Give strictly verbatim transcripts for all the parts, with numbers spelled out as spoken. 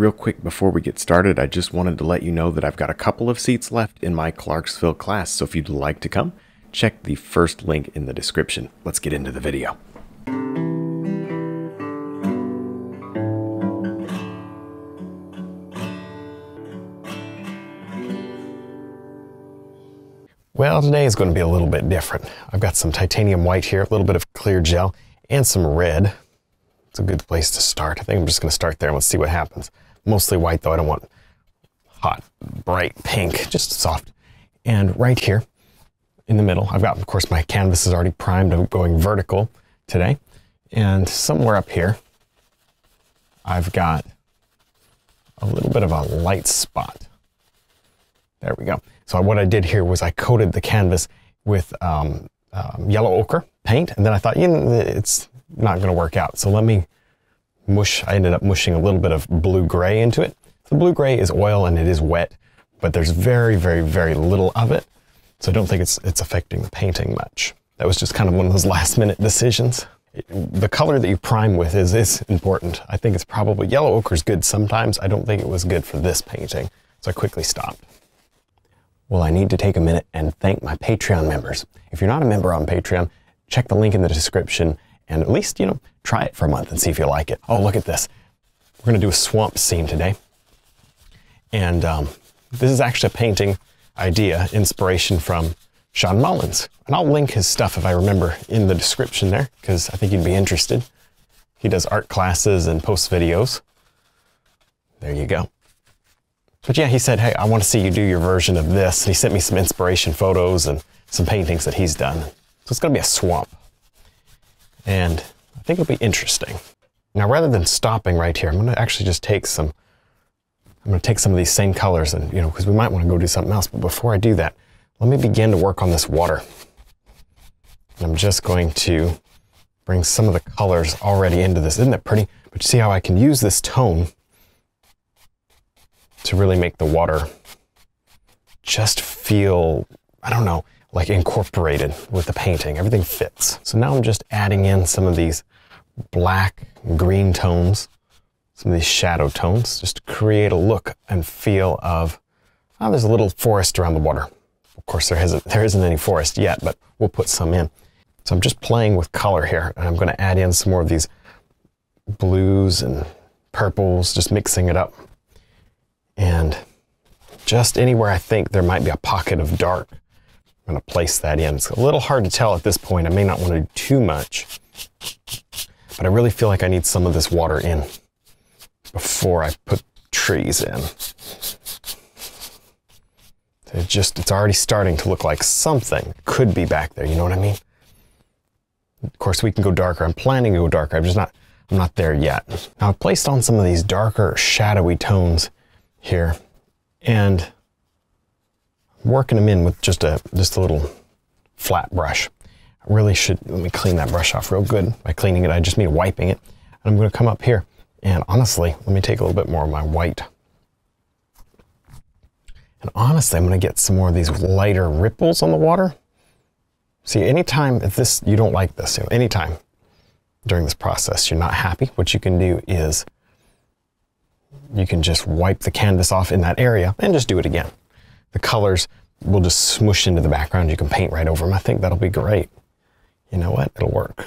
Real quick before we get started, I just wanted to let you know that I've got a couple of seats left in my Clarksville class, so if you'd like to come, check the first link in the description. Let's get into the video. Well, today is going to be a little bit different. I've got some titanium white here, a little bit of clear gel, and some red. It's a good place to start. I think I'm just going to start there and let's see what happens. Mostly white though, I don't want hot, bright pink, just soft. And right here in the middle, I've got, of course, my canvas is already primed. I'm going vertical today. And somewhere up here, I've got a little bit of a light spot. There we go. So what I did here was I coated the canvas with um, um, yellow ochre paint, and then I thought, you know, it's not going to work out. So let me mush, I ended up mushing a little bit of blue-gray into it. So blue-gray is oil and it is wet, but there's very, very, very little of it. So I don't think it's, it's affecting the painting much. That was just kind of one of those last-minute decisions. It, the color that you prime with is, is important. I think it's probably, yellow ochre is good sometimes. I don't think it was good for this painting, so I quickly stopped. Well, I need to take a minute and thank my Patreon members. If you're not a member on Patreon, check the link in the description and at least, you know, try it for a month and see if you like it. Oh, look at this. We're gonna do a swamp scene today. And um, this is actually a painting idea, inspiration from Sean Mullins. And I'll link his stuff if I remember in the description there, because I think you'd be interested. He does art classes and posts videos. There you go. But yeah, he said, hey, I want to see you do your version of this. And he sent me some inspiration photos and some paintings that he's done. So it's going to be a swamp. And I think it'll be interesting. Now, rather than stopping right here, I'm going to actually just take some, I'm going to take some of these same colors and, you know, because we might want to go do something else. But before I do that, let me begin to work on this water. And I'm just going to bring some of the colors already into this. Isn't that pretty? But you see how I can use this tone to really make the water just feel, I don't know, like incorporated with the painting. Everything fits. So now I'm just adding in some of these black, green tones, some of these shadow tones, just to create a look and feel of, oh, there's a little forest around the water. Of course, there isn't, there isn't any forest yet, but we'll put some in. So I'm just playing with color here, and I'm gonna add in some more of these blues and purples, just mixing it up. And just anywhere I think there might be a pocket of dark, I'm gonna place that in. It's a little hard to tell at this point. I may not want to do too much, but I really feel like I need some of this water in before I put trees in. It just, it's already starting to look like something could be back there, you know what I mean? Of course, we can go darker. I'm planning to go darker. I'm just not, I'm not there yet. Now I've placed on some of these darker, shadowy tones here, and working them in with just a just a little flat brush. I really should, let me clean that brush off real good. By cleaning it, I just need wiping it. And I'm going to come up here, and honestly, let me take a little bit more of my white. And honestly, I'm going to get some more of these lighter ripples on the water. See, anytime if this, you don't like this, you know, anytime during this process you're not happy, what you can do is you can just wipe the canvas off in that area and just do it again. The colors will just smoosh into the background. You can paint right over them. I think that'll be great. You know what? It'll work.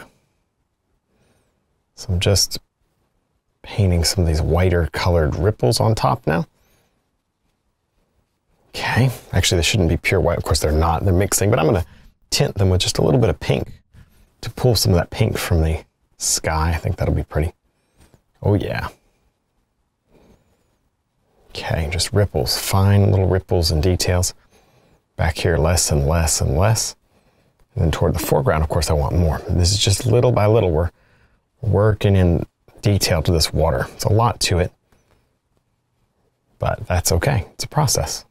So I'm just painting some of these whiter colored ripples on top now. Okay. Actually, they shouldn't be pure white. Of course, they're not. They're mixing, but I'm going to tint them with just a little bit of pink to pull some of that pink from the sky. I think that'll be pretty. Oh, yeah. Okay, just ripples, fine little ripples and details. Back here, less and less and less. And then toward the foreground, of course, I want more. This is just little by little, we're working in detail to this water. It's a lot to it, but that's okay. It's a process.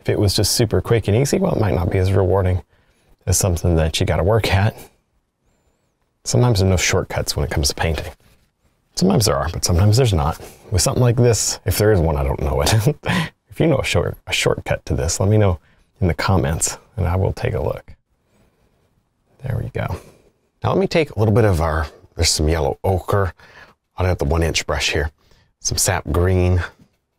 If it was just super quick and easy, well, it might not be as rewarding as something that you got to work at. Sometimes there are no shortcuts when it comes to painting. Sometimes there are, but sometimes there's not. With something like this, if there is one, I don't know it. If you know a, short, a shortcut to this, let me know in the comments and I will take a look. There we go. Now let me take a little bit of our, there's some yellow ochre. I have the one inch brush here. some sap green,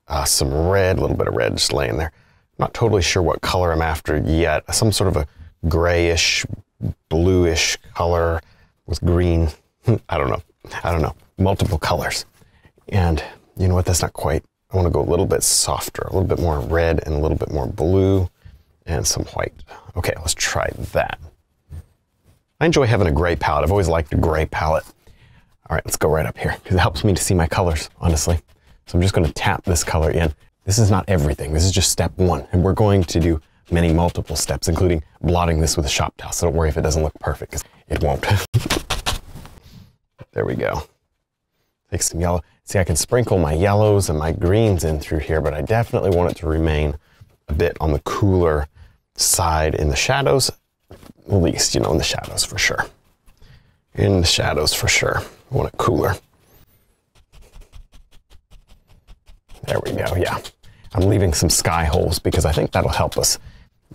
uh, some red, a little bit of red just laying there. Not totally sure what color I'm after yet. Some sort of a grayish, bluish color with green. I don't know. I don't know. Multiple colors. And you know what? That's not quite. I want to go a little bit softer, a little bit more red and a little bit more blue and some white. Okay, let's try that. I enjoy having a gray palette. I've always liked a gray palette. All right, let's go right up here because it helps me to see my colors, honestly. So I'm just going to tap this color in. This is not everything. This is just step one. And we're going to do many multiple steps, including blotting this with a shop towel. So don't worry if it doesn't look perfect, because it won't. There we go. Take some yellow. See, I can sprinkle my yellows and my greens in through here, but I definitely want it to remain a bit on the cooler side in the shadows, at least, you know, in the shadows for sure. In the shadows for sure. I want it cooler. There we go, yeah. I'm leaving some sky holes because I think that'll help us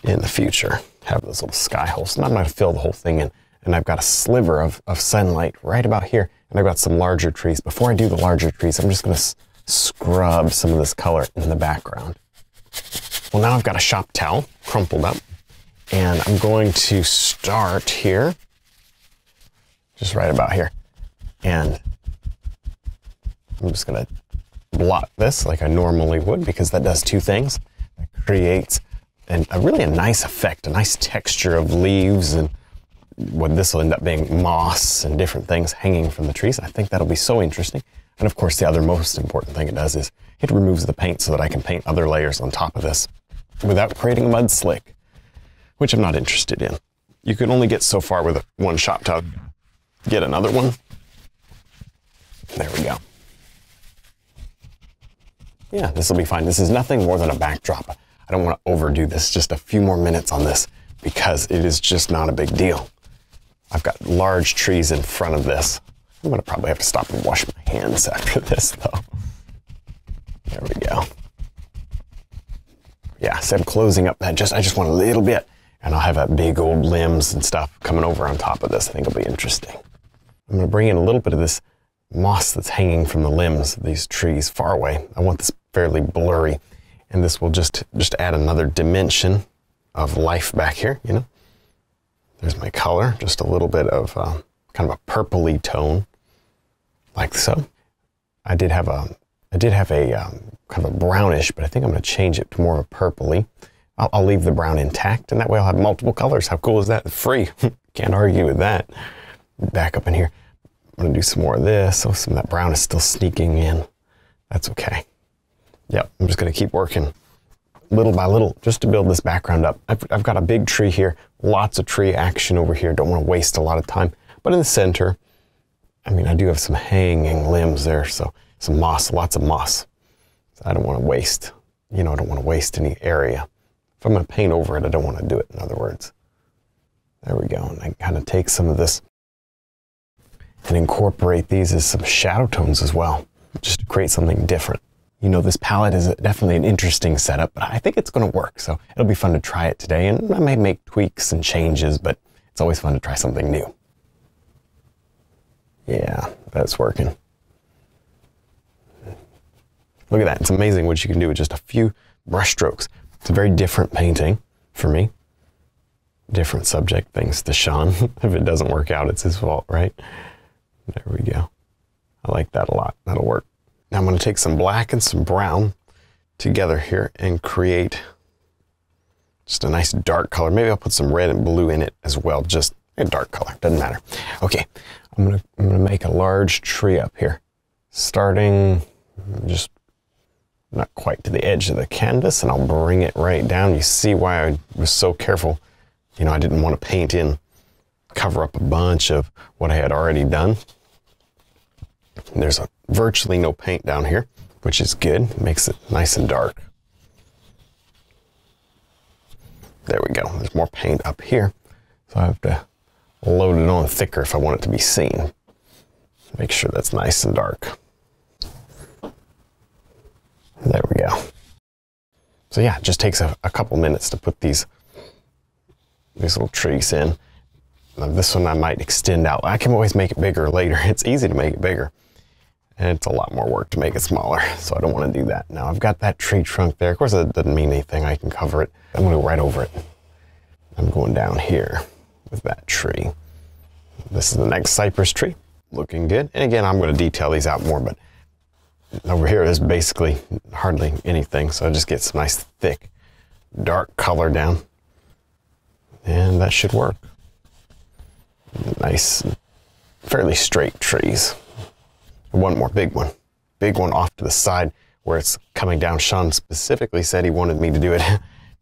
in the future, have those little sky holes. And I'm not gonna fill the whole thing in. And I've got a sliver of, of sunlight right about here. And I've got some larger trees. Before I do the larger trees, I'm just gonna scrub some of this color in the background. Well, now I've got a shop towel crumpled up and I'm going to start here, just right about here. And I'm just gonna blot this like I normally would, because that does two things. It creates an, a really a nice effect, a nice texture of leaves and what this will end up being, moss and different things hanging from the trees. I think that'll be so interesting. And of course, the other most important thing it does is it removes the paint so that I can paint other layers on top of this without creating a mud slick, which I'm not interested in. You can only get so far with one shop towel. Get another one. There we go. Yeah, this will be fine. This is nothing more than a backdrop. I don't want to overdo this, just a few more minutes on this because it is just not a big deal. I've got large trees in front of this. I'm going to probably have to stop and wash my hands after this though. There we go. Yeah, so I'm closing up that just, I just want a little bit and I'll have that big old limbs and stuff coming over on top of this. I think it'll be interesting. I'm going to bring in a little bit of this moss that's hanging from the limbs of these trees far away. I want this fairly blurry, and this will just, just add another dimension of life back here, you know? There's my color, just a little bit of uh, kind of a purpley tone, like so. I did have a, I did have a um, kind of a brownish, but I think I'm gonna change it to more of a purpley. I'll, I'll leave the brown intact, and that way I'll have multiple colors. How cool is that? Free, can't argue with that. Back up in here. I'm gonna do some more of this. Oh, some of that brown is still sneaking in. That's okay. Yep, I'm just gonna keep working little by little just to build this background up. I've, I've got a big tree here, lots of tree action over here. Don't wanna waste a lot of time. But in the center, I mean, I do have some hanging limbs there, so some moss, lots of moss. So I don't wanna waste, you know, I don't wanna waste any area. If I'm gonna paint over it, I don't wanna do it, in other words. There we go, and I kind of take some of this and incorporate these as some shadow tones as well, just to create something different. You know, this palette is definitely an interesting setup, but I think it's gonna work, so it'll be fun to try it today, and I may make tweaks and changes, but it's always fun to try something new. Yeah, that's working. Look at that, it's amazing what you can do with just a few brush strokes. It's a very different painting for me. Different subject, thanks to Sean. If it doesn't work out, it's his fault, right? There we go. I like that a lot. That'll work. Now I'm going to take some black and some brown together here and create just a nice dark color. Maybe I'll put some red and blue in it as well. Just a dark color. Doesn't matter. Okay. I'm going to, I'm going to make a large tree up here. Starting just not quite to the edge of the canvas, and I'll bring it right down. You see why I was so careful. You know, I didn't want to paint in, cover up a bunch of what I had already done. There's a, virtually no paint down here, which is good. It makes it nice and dark. There we go. There's more paint up here. So I have to load it on thicker if I want it to be seen. Make sure that's nice and dark. There we go. So yeah, it just takes a, a couple minutes to put these, these little trees in. Now this one I might extend out. I can always make it bigger later. It's easy to make it bigger. and it's a lot more work to make it smaller, so I don't want to do that. Now I've got that tree trunk there. Of course, that doesn't mean anything. I can cover it. I'm going to go right over it. I'm going down here with that tree. This is the next cypress tree. Looking good. And again, I'm going to detail these out more, but over here is basically hardly anything, so I just get some nice thick dark color down, and that should work. Nice, fairly straight trees. One more big one. Big one off to the side where it's coming down. Sean specifically said he wanted me to do it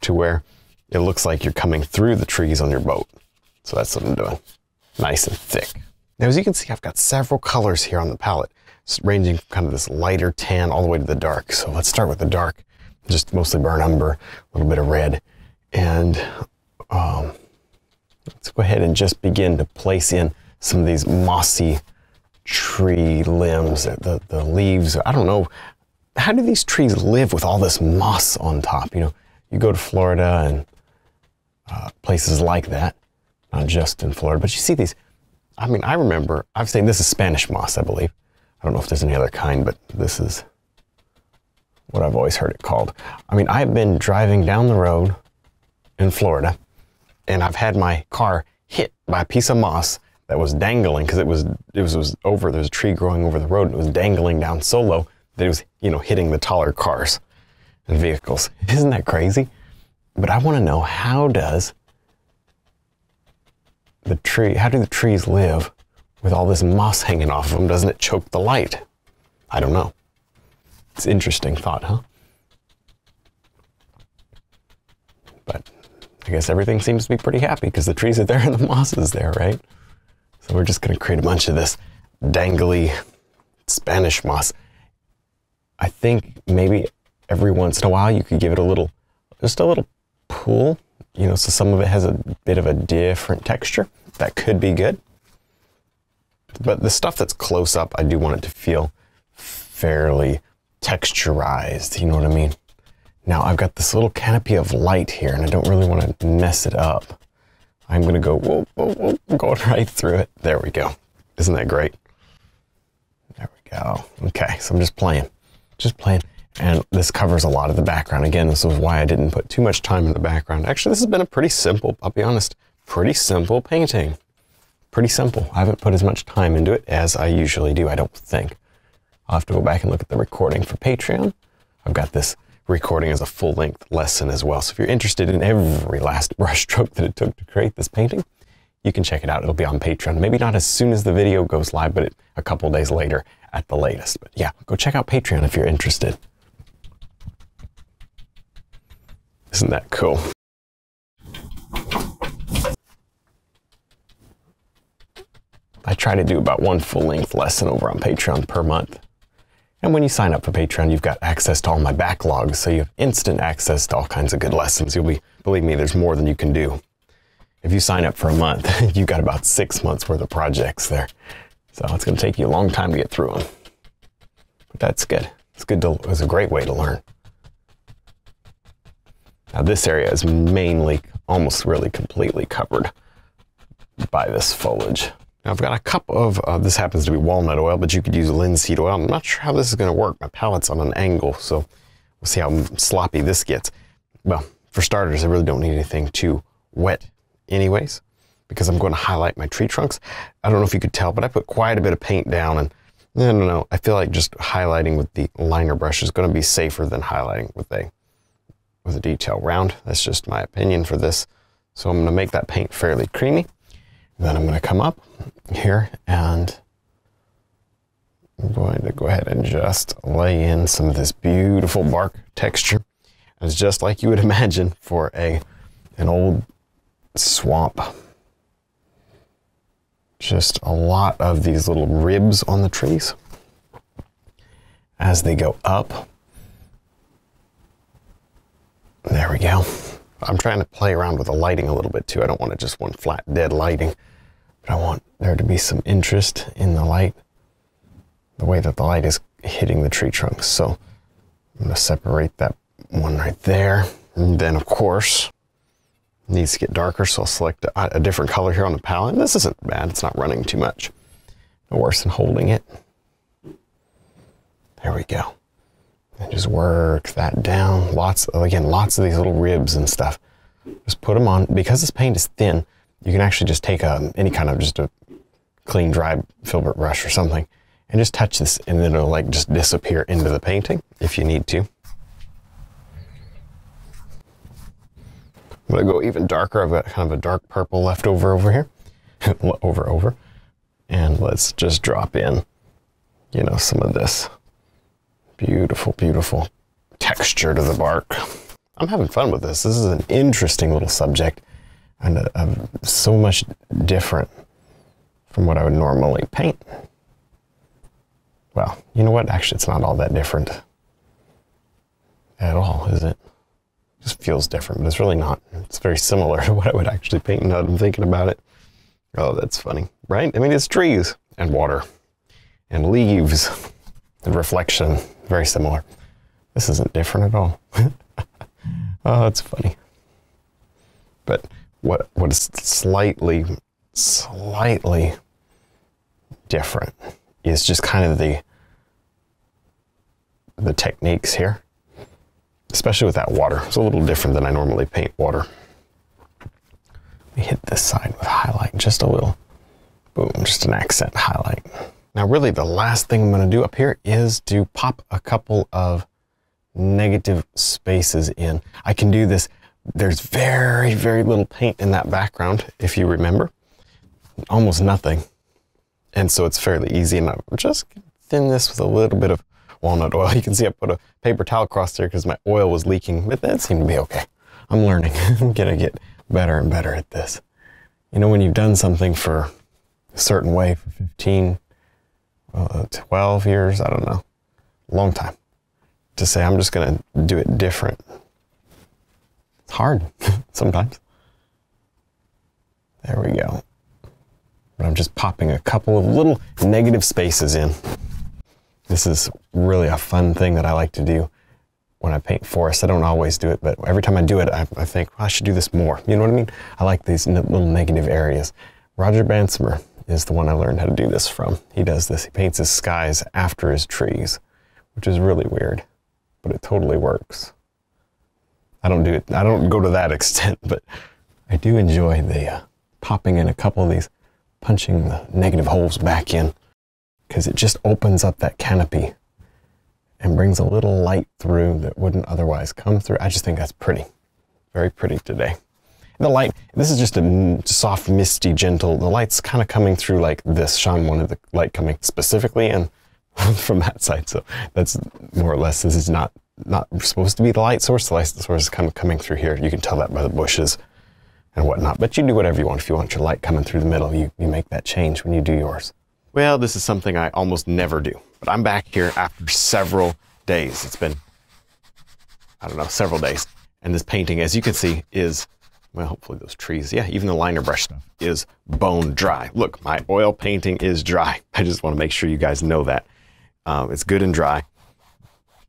to where it looks like you're coming through the trees on your boat. So that's what I'm doing. Nice and thick. Now, as you can see, I've got several colors here on the palette, ranging from kind of this lighter tan all the way to the dark. So let's start with the dark, just mostly burnt umber, a little bit of red. And um, let's go ahead and just begin to place in some of these mossy tree limbs, the, the leaves. I don't know, how do these trees live with all this moss on top? You know, you go to Florida and uh, places like that, not just in Florida, but you see these. I mean, I remember, I've seen, this is Spanish moss, I believe. I don't know if there's any other kind, but this is what I've always heard it called. I mean, I've been driving down the road in Florida, and I've had my car hit by a piece of moss that was dangling, because it was, it was, was over, there's a tree growing over the road, and it was dangling down so low that it was, you know, hitting the taller cars and vehicles. Isn't that crazy? But I want to know, how does the tree, how do the trees live with all this moss hanging off of them? Doesn't it choke the light? I don't know. It's an interesting thought, huh? But I guess everything seems to be pretty happy because the trees are there and the moss is there, right? So we're just gonna create a bunch of this dangly Spanish moss. I think maybe every once in a while you could give it a little, just a little pull. You know, so some of it has a bit of a different texture. That could be good. But the stuff that's close up, I do want it to feel fairly texturized. You know what I mean? Now I've got this little canopy of light here, and I don't really want to mess it up. I'm going to go, whoa, whoa, whoa, going right through it. There we go. Isn't that great? There we go. Okay, so I'm just playing. Just playing. And this covers a lot of the background. Again, this is why I didn't put too much time in the background. Actually, this has been a pretty simple, I'll be honest, pretty simple painting. Pretty simple. I haven't put as much time into it as I usually do, I don't think. I'll have to go back and look at the recording for Patreon. I've got this recording as a full-length lesson as well. So if you're interested in every last brushstroke that it took to create this painting, you can check it out. It'll be on Patreon. Maybe not as soon as the video goes live, but it, a couple days later at the latest. But yeah, go check out Patreon if you're interested. Isn't that cool? I try to do about one full-length lesson over on Patreon per month. And when you sign up for Patreon, you've got access to all my backlogs, so you have instant access to all kinds of good lessons. You'll be, believe me, there's more than you can do. If you sign up for a month, you've got about six months worth of projects there. So it's going to take you a long time to get through them. But that's good. It's good to, it's a great way to learn. Now this area is mainly, almost really completely covered by this foliage. Now I've got a cup of, uh, this happens to be walnut oil, but you could use linseed oil. I'm not sure how this is going to work. My palette's on an angle, so we'll see how sloppy this gets. Well, for starters, I really don't need anything too wet anyways, because I'm going to highlight my tree trunks. I don't know if you could tell, but I put quite a bit of paint down, and I don't know, I feel like just highlighting with the liner brush is going to be safer than highlighting with a with a detail round. That's just my opinion for this. So I'm going to make that paint fairly creamy. And then I'm going to come up here and I'm going to go ahead and just lay in some of this beautiful bark texture. It's just like you would imagine for a an old swamp. Just a lot of these little ribs on the trees as they go up. There we go. I'm trying to play around with the lighting a little bit too. I don't want it just one flat dead lighting, but I want there to be some interest in the light, the way that the light is hitting the tree trunks. So I'm going to separate that one right there. And then of course it needs to get darker. So I'll select a, a different color here on the palette. This isn't bad. It's not running too much. No worse than holding it. There we go. And just work that down. Lots of, again, lots of these little ribs and stuff. Just put them on. Because this paint is thin, you can actually just take a, any kind of just a clean, dry filbert brush or something and just touch this, and then it'll like just disappear into the painting if you need to. I'm gonna go even darker. I've got kind of a dark purple left over over here. over, over. And let's just drop in, you know, some of this beautiful, beautiful texture to the bark. I'm having fun with this. This is an interesting little subject and a, a, so much different from what I would normally paint. Well, you know what? Actually, it's not all that different at all, is it? It just feels different, but it's really not. It's very similar to what I would actually paint now that I'm thinking about it. Oh, that's funny, right? I mean, it's trees and water and leaves and reflection. Very similar. This isn't different at all. Oh, that's funny. But what what is slightly, slightly different is just kind of the the techniques here, especially with that water. It's a little different than I normally paint water. Hit this side with highlight, just a little, boom, just an accent highlight. Now really the last thing I'm gonna do up here is to pop a couple of negative spaces in. I can do this, there's very, very little paint in that background, if you remember, almost nothing. And so it's fairly easy, and I'm just gonna thin this with a little bit of walnut oil. You can see I put a paper towel across there because my oil was leaking, but that seemed to be okay. I'm learning, I'm gonna get better and better at this. You know, when you've done something for a certain way for fifteen, uh, twelve years, I don't know, a long time, to say, I'm just gonna do it different. It's hard sometimes. There we go. But I'm just popping a couple of little negative spaces in. This is really a fun thing that I like to do when I paint forests. I don't always do it, but every time I do it, I, I think, well, I should do this more. You know what I mean? I like these little negative areas. Roger Bansemer is the one I learned how to do this from. He does this, he paints his skies after his trees, which is really weird, but it totally works. I don't do it, I don't go to that extent, but I do enjoy the uh, popping in a couple of these, punching the negative holes back in, because it just opens up that canopy and brings a little light through that wouldn't otherwise come through. I just think that's pretty, very pretty today. And the light, this is just a soft, misty, gentle, the light's kind of coming through like this. Sean wanted the light coming specifically in from that side, so that's more or less, this is not, not supposed to be the light source. The light source is kind of coming through here. You can tell that by the bushes and whatnot, but you do whatever you want. If you want your light coming through the middle, you, you make that change when you do yours. Well, this is something I almost never do, but I'm back here after several days. It's been, I don't know, several days. And this painting, as you can see, is, well, hopefully those trees, yeah, even the liner brush stuff is bone dry. Look, my oil painting is dry. I just want to make sure you guys know that. Um, it's good and dry.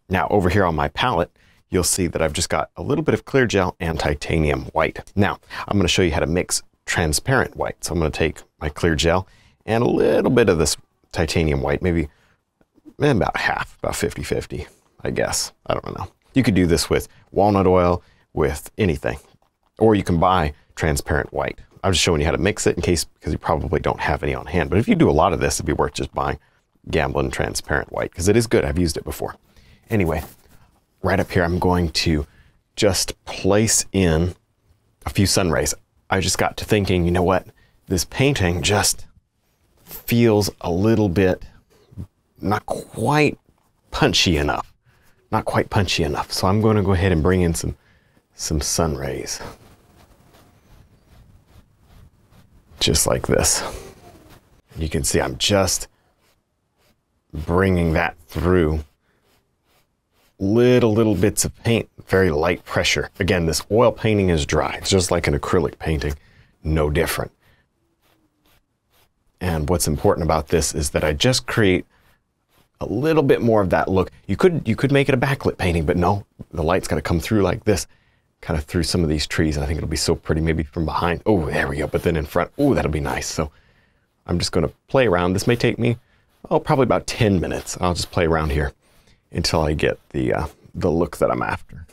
Now, over here on my palette, you'll see that I've just got a little bit of clear gel and titanium white. Now, I'm going to show you how to mix transparent white. So I'm going to take my clear gel and a little bit of this titanium white, maybe about half, about fifty fifty, I guess. I don't know. You could do this with walnut oil, with anything, or you can buy transparent white. I'm just showing you how to mix it in case, because you probably don't have any on hand. But if you do a lot of this, it'd be worth just buying Gamblin transparent white, because it is good. I've used it before. Anyway, right up here, I'm going to just place in a few sun rays. I just got to thinking, you know what? This painting just feels a little bit not quite punchy enough, not quite punchy enough. So I'm going to go ahead and bring in some, some sun rays. Just like this. You can see I'm just bringing that through little, little bits of paint, very light pressure. Again, this oil painting is dry. It's just like an acrylic painting, no different. And what's important about this is that I just create a little bit more of that look. You could you could make it a backlit painting, but no, the light's got to come through like this, kind of through some of these trees. And I think it'll be so pretty, maybe from behind. Oh, there we go. But then in front, oh, that'll be nice. So I'm just going to play around. This may take me, oh, probably about ten minutes. I'll just play around here until I get the, uh, the look that I'm after.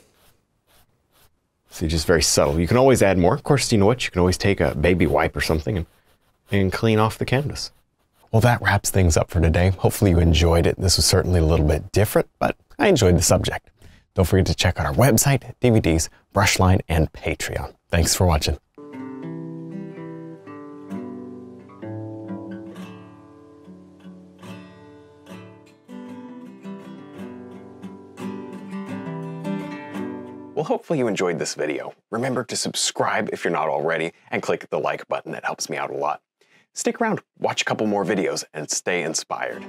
So you're just very subtle. You can always add more. Of course, you know what? You can always take a baby wipe or something and, and clean off the canvas. Well, that wraps things up for today. Hopefully you enjoyed it. This was certainly a little bit different, but I enjoyed the subject. Don't forget to check out our website, D V Ds, Brushline, and Patreon. Thanks for watching. Well, hopefully you enjoyed this video. Remember to subscribe if you're not already and click the like button. It helps me out a lot. Stick around, watch a couple more videos, and stay inspired.